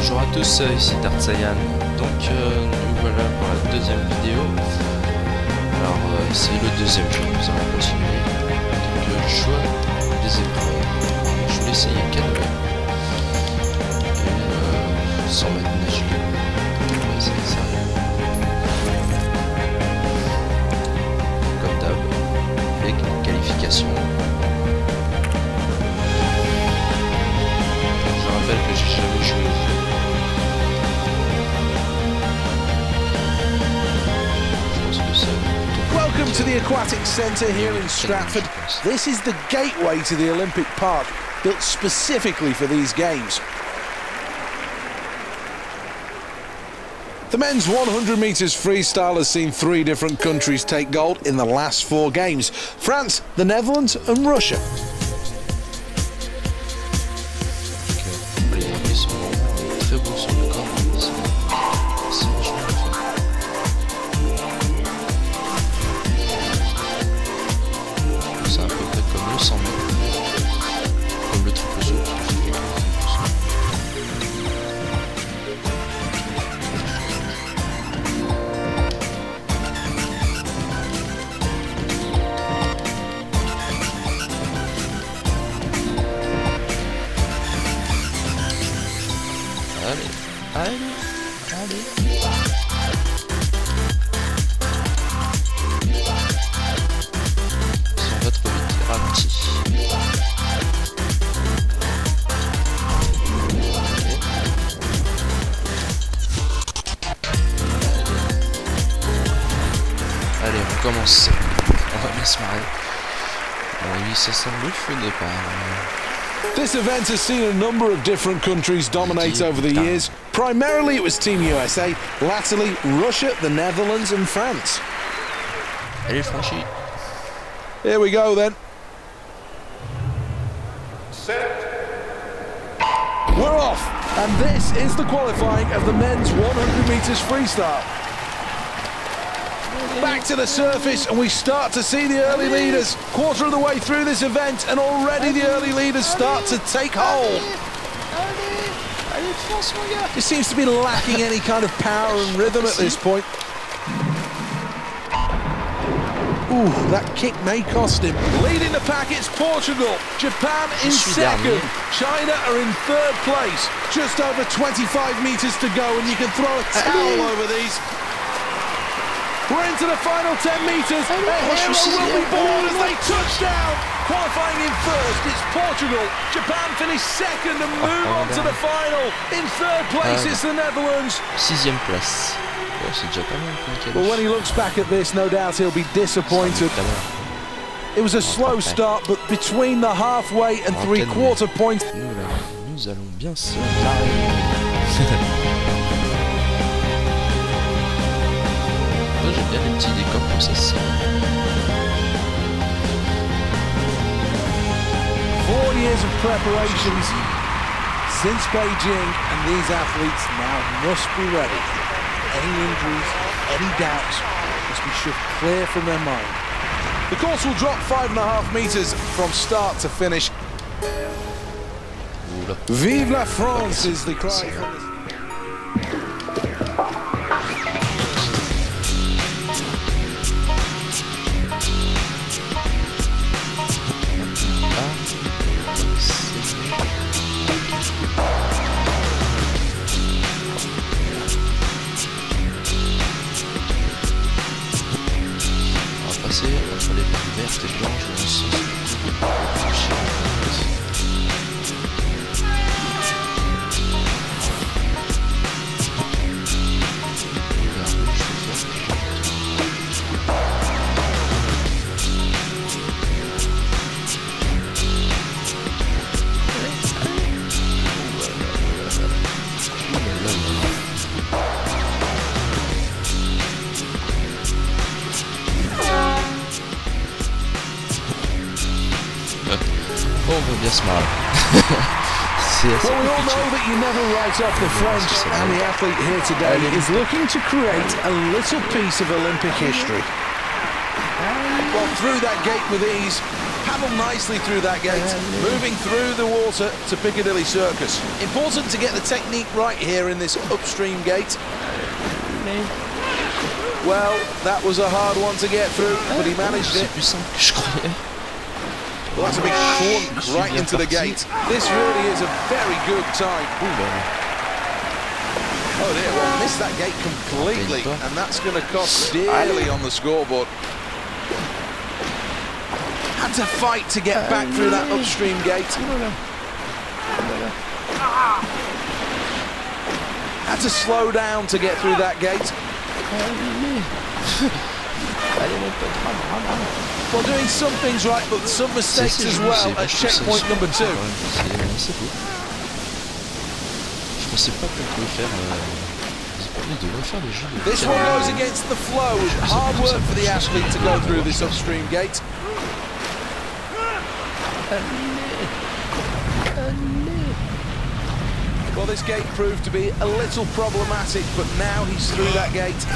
Bonjour à tous, ici d'Artsayan. Donc nous voilà pour la deuxième vidéo. Alors c'est le deuxième jour, nous allons continuer. Donc le choix des épreuves. Je voulais essayer canoë. Et sans mettre nage libre. On va essayer ça. Comme d'hab, avec une qualification. Que j'ai jamais joué. Welcome to the Aquatic Centre here in Stratford. This is the gateway to the Olympic Park, built specifically for these games. The men's 100 metres freestyle has seen three different countries take gold in the last four games: France, the Netherlands and Russia. Commencer. On va bien se marrer. Oui, ça semble fou au départ. This event has seen a number of different countries dominate over the years. Primarily it was Team USA, latterly Russia, the Netherlands and France. Allez, franchi. Here we go then. Set. We're off, and this is the qualifying of the men's 100 meters freestyle. Back to the surface, and we start to see the early leaders. Quarter of the way through this event, and already the early leaders start to take hold. It seems to be lacking any kind of power and rhythm at this point. Ooh, that kick may cost him. Leading the pack, it's Portugal. Japan in second. China are in third place. Just over 25 metres to go, and you can throw a towel over these. We're into the final 10 metres. A hero will be born as they touch down. Qualifying in first, it's Portugal. Japan finish second and move on to the final. In third place, it's the Netherlands. Sixième place. Well, when he looks back at this, no doubt he'll be disappointed. It was a slow start, but between the halfway and three-quarter point... Nous allons bien se marrer. J'aime bien les petits décors comme ça. C'est 4 years of preparations since Beijing, and these athletes now must be ready. Any injuries, any doubts must be shoved clear from their mind. The course will drop 5.5 meters from start to finish. Vive la France is the cry. Well, we all know that you never write off the French, and the athlete here today is looking to create a little piece of Olympic history. Got through that gate with ease, had travel nicely through that gate, moving through the water to Piccadilly Circus. Important to get the technique right here in this upstream gate. Well, that was a hard one to get through, but he managed it. Well, that's a big corner right into the gate. This really is a very good time. Oh dear, well, missed that gate completely, and that's going to cost dearly on the scoreboard. Had to fight to get back through that upstream gate. Had to slow down to get through that gate. Well, doing some things right, but some mistakes as well at checkpoint number 2. This one goes against the flow. Hard work for the athlete to go through this upstream gate. Well, this gate proved to be a little problematic, but now he's through that gate.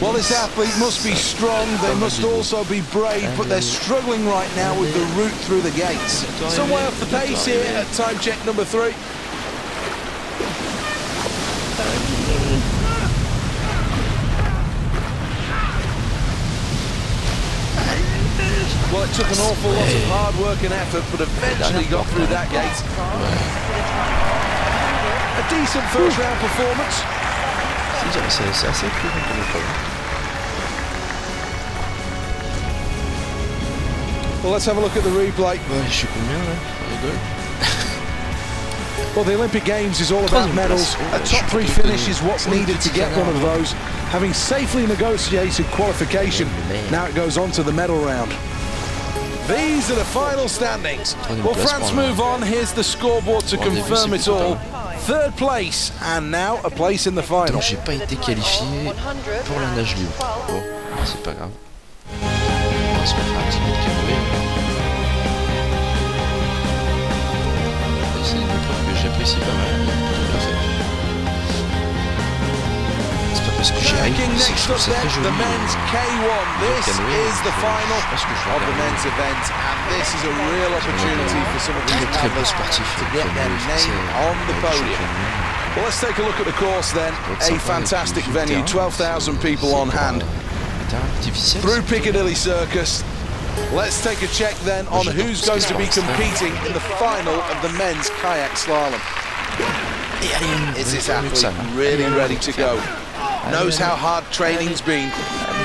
Well, this athlete must be strong, they must also be brave, but they're struggling right now with the route through the gates. Some way off the pace here at time check number 3. Well, it took an awful lot of hard work and effort, but eventually got through that gate. A decent first-round performance. Well, let's have a look at the replay. Well, the Olympic Games is all about medals. A top 3 finish is what's needed to get one of those, having safely negotiated qualification. Now it goes on to the medal round. These are the final standings. Well, France move on. Here's the scoreboard to confirm it all. 3rd place, and now a place in the final. J'ai pas été qualifié pour la nage libre. Bon, c'est pas grave. On va se mettre un petit peu de canoë. C'est une épreuve que j'apprécie pas mal. C'est pas parce que j'y arrive, c'est que je trouve ça très joli. K1. This is the final of the men's event, and this is a real opportunity for some of these athletes to get their name on the podium. Well, let's take a look at the course then. A fantastic venue, 12,000 people on hand. Through Piccadilly Circus. Let's take a check then on who's going to be competing in the final of the men's kayak slalom. Is this athlete really ready to go? Knows how hard training's been.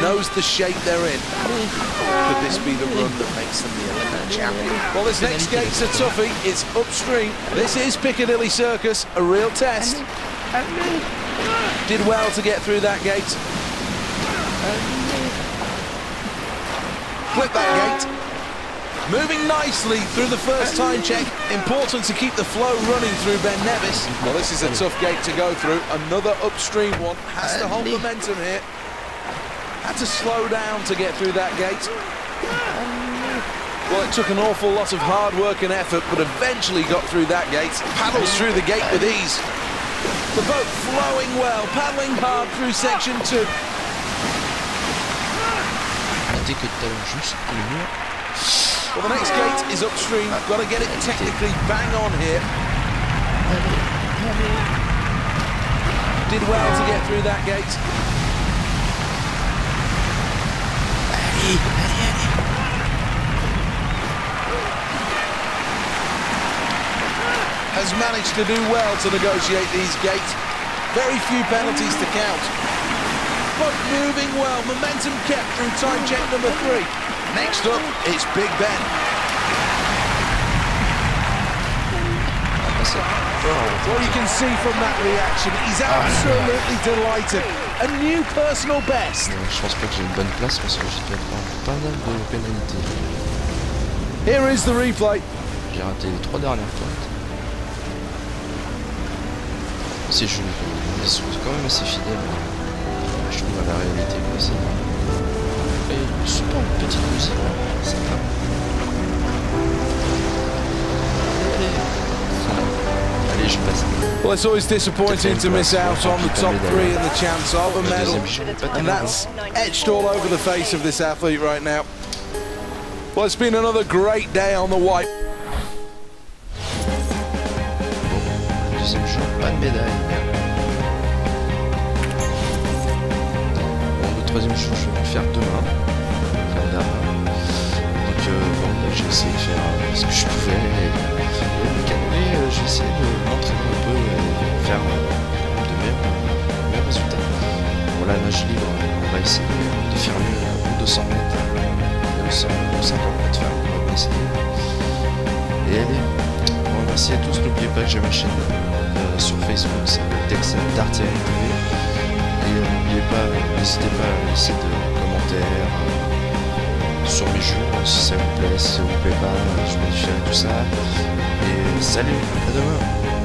Knows the shape they're in. Could this be the run that makes them the Olympic champion? Well, this next gate's a toughie. It's upstream. This is Piccadilly Circus, a real test. Did well to get through that gate. Flip that gate. Moving nicely through the first time check. Important to keep the flow running through Ben Nevis. Well, this is a tough gate to go through. Another upstream one. Has to hold momentum here. Had to slow down to get through that gate. Well, it took an awful lot of hard work and effort, but eventually got through that gate. Paddles through the gate with ease. The boat flowing well, paddling hard through section 2. Well, the next gate is upstream. Got to get it technically bang on here. Did well to get through that gate. Has managed to do well to negotiate these gates. Very few penalties to count. But moving well. Momentum kept through time check number 3. Next up, it's Big Ben. Well, you can see from that reaction, he's absolutely delighted. A new personal best. Here is the replay. Super petite musique, c'est pas mal. Allez, je passe. Well, it's always disappointing to miss out on the top three and the chance of a medal, and that's etched all over the face of this athlete right now. Well, it's been another great day on the white. J'ai essayé de faire ce que je pouvais et le week-end mais j'ai essayé de m'entraîner un peu et faire de meilleurs résultats. Pour la nage libre, on va essayer de faire mieux pour 200 mètres, 200, 250 mètres, on va essayer. Et allez, bon, merci à tous, n'oubliez pas que j'ai ma chaîne sur Facebook, c'est le d'Artsayan TV. Et n'oubliez pas, n'hésitez pas à laisser des commentaires. Sur mes jeux, si ça vous plaît, si ça vous plaît pas, je modifierai tout ça. Et salut, à demain!